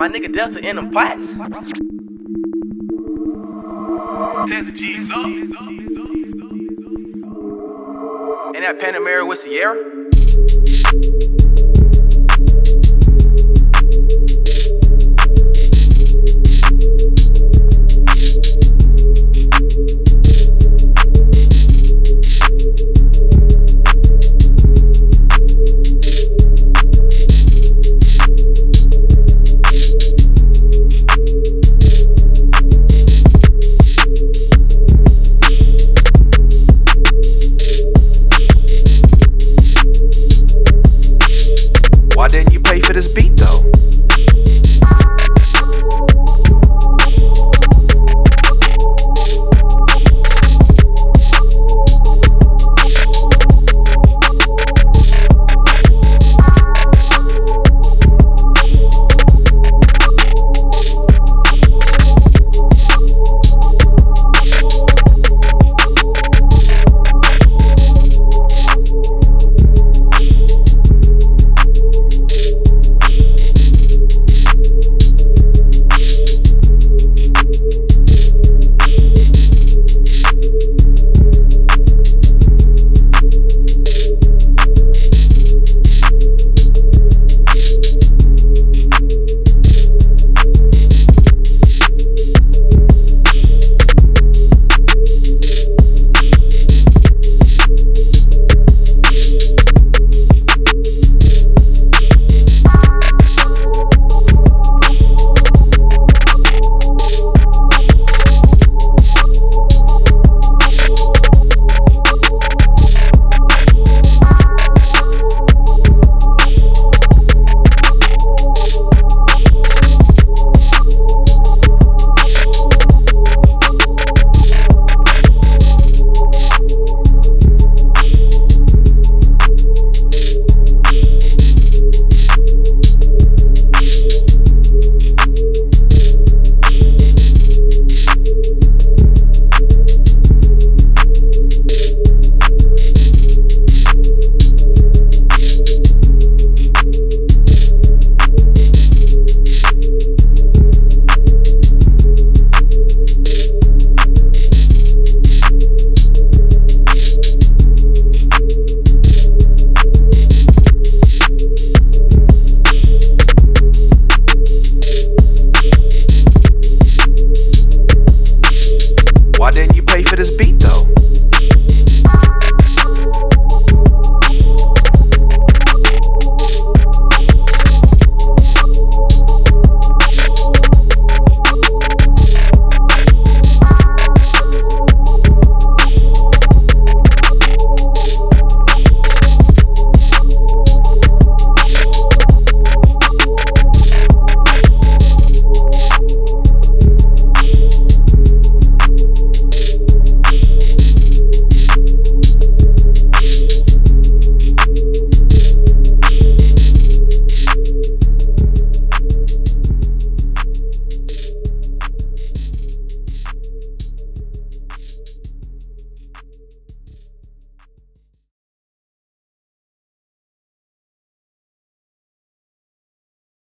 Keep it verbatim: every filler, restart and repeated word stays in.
My nigga Delta in them pots. TezzyGsup in that Panamera with Sierra.